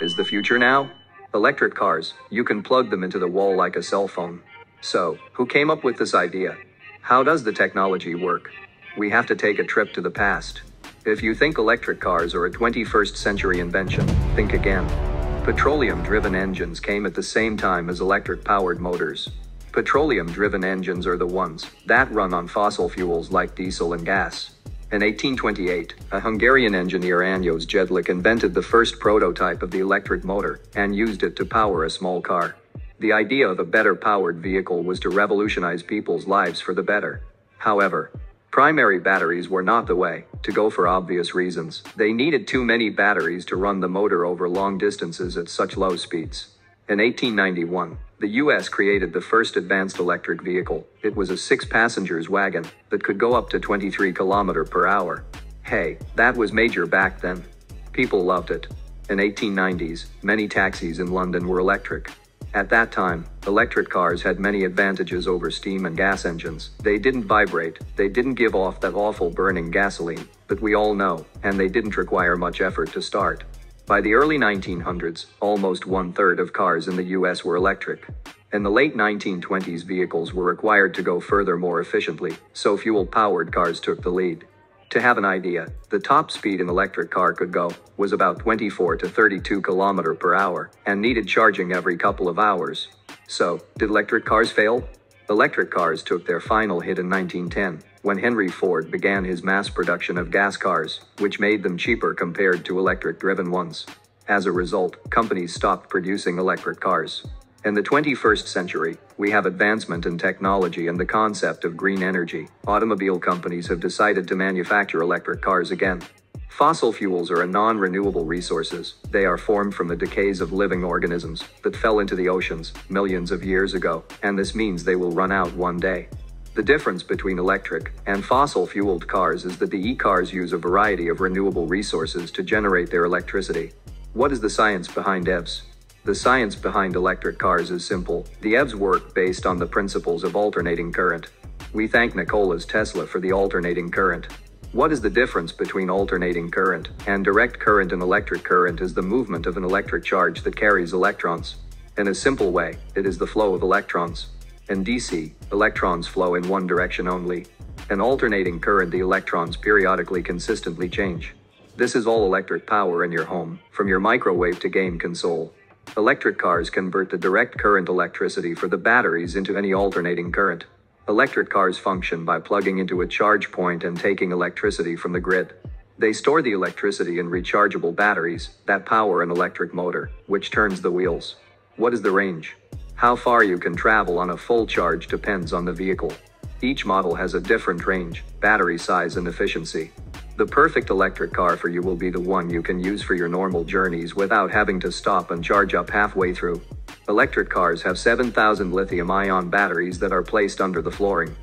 is the future now? Electric cars, you can plug them into the wall like a cell phone. So, who came up with this idea? How does the technology work? We have to take a trip to the past. If you think electric cars are a 21st century invention, think again. Petroleum-driven engines came at the same time as electric-powered motors. Petroleum-driven engines are the ones that run on fossil fuels like diesel and gas. In 1828, a Hungarian engineer Ányos Jedlik invented the first prototype of the electric motor and used it to power a small car. The idea of a better-powered vehicle was to revolutionize people's lives for the better. However, primary batteries were not the way to go for obvious reasons. They needed too many batteries to run the motor over long distances at such low speeds. In 1891, the US created the first advanced electric vehicle. It was a 6-passenger wagon that could go up to 23 km/h. Hey, that was major back then. People loved it. In the 1890s, many taxis in London were electric. At that time, electric cars had many advantages over steam and gas engines. They didn't vibrate, they didn't give off that awful burning gasoline that we all know, and they didn't require much effort to start. By the early 1900s, almost 1/3 of cars in the US were electric. In the late 1920s, vehicles were required to go further more efficiently, so fuel-powered cars took the lead. To have an idea, the top speed an electric car could go was about 24 to 32 km/h and needed charging every couple of hours. So, did electric cars fail? Electric cars took their final hit in 1910, when Henry Ford began his mass production of gas cars, which made them cheaper compared to electric-driven ones. As a result, companies stopped producing electric cars. In the 21st century, we have advancement in technology and the concept of green energy. Automobile companies have decided to manufacture electric cars again. Fossil fuels are non-renewable resources. They are formed from the decays of living organisms that fell into the oceans millions of years ago, and this means they will run out one day. The difference between electric and fossil-fueled cars is that the e-cars use a variety of renewable resources to generate their electricity. What is the science behind EVs? The science behind electric cars is simple. The EVs work based on the principles of alternating current. We thank Nikola Tesla for the alternating current. What is the difference between alternating current and direct current? An electric current is the movement of an electric charge that carries electrons. In a simple way, it is the flow of electrons. In DC, electrons flow in one direction only. In alternating current, the electrons periodically consistently change. This is all electric power in your home, from your microwave to game console. Electric cars convert the direct current electricity for the batteries into any alternating current. Electric cars function by plugging into a charge point and taking electricity from the grid. They store the electricity in rechargeable batteries that power an electric motor, which turns the wheels. What is the range? How far you can travel on a full charge depends on the vehicle. Each model has a different range, battery size, and efficiency. The perfect electric car for you will be the one you can use for your normal journeys without having to stop and charge up halfway through. Electric cars have 7,000 lithium-ion batteries that are placed under the flooring.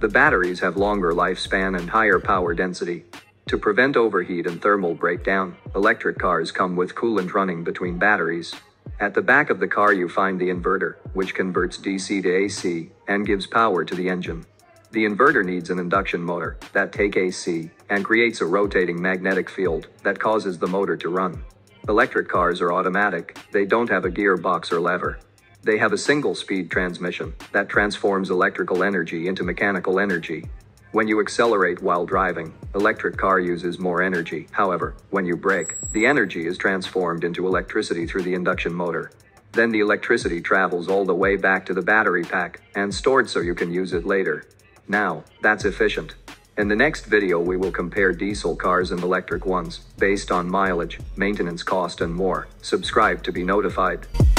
The batteries have longer lifespan and higher power density. To prevent overheat and thermal breakdown, electric cars come with coolant running between batteries. At the back of the car you find the inverter, which converts DC to AC and gives power to the engine. The inverter needs an induction motor that takes AC and creates a rotating magnetic field that causes the motor to run. Electric cars are automatic. They don't have a gearbox or lever. They have a single-speed transmission that transforms electrical energy into mechanical energy. When you accelerate while driving, electric car uses more energy. However, when you brake, the energy is transformed into electricity through the induction motor. Then the electricity travels all the way back to the battery pack and stored so you can use it later. Now, that's efficient. In the next video we will compare diesel cars and electric ones, based on mileage, maintenance cost and more. Subscribe to be notified.